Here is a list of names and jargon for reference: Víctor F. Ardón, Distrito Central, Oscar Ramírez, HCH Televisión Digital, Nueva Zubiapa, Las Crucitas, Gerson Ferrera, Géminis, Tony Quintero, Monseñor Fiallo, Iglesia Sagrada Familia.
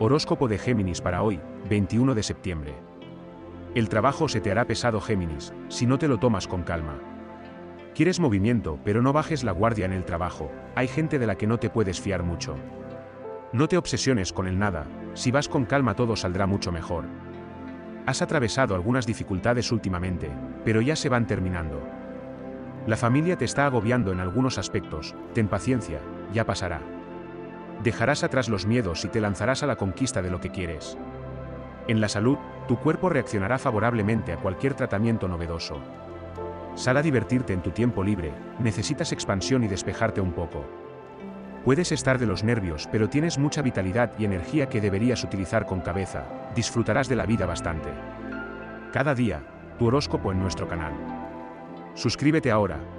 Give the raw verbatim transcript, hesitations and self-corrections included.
Horóscopo de Géminis para hoy, veintiuno de septiembre. El trabajo se te hará pesado, Géminis, si no te lo tomas con calma. Quieres movimiento, pero no bajes la guardia en el trabajo, hay gente de la que no te puedes fiar mucho. No te obsesiones con el nada, si vas con calma todo saldrá mucho mejor. Has atravesado algunas dificultades últimamente, pero ya se van terminando. La familia te está agobiando en algunos aspectos, ten paciencia, ya pasará. Dejarás atrás los miedos y te lanzarás a la conquista de lo que quieres. En la salud, tu cuerpo reaccionará favorablemente a cualquier tratamiento novedoso. Sal a divertirte en tu tiempo libre, necesitas expansión y despejarte un poco. Puedes estar de los nervios, pero tienes mucha vitalidad y energía que deberías utilizar con cabeza, disfrutarás de la vida bastante. Cada día, tu horóscopo en nuestro canal. Suscríbete ahora.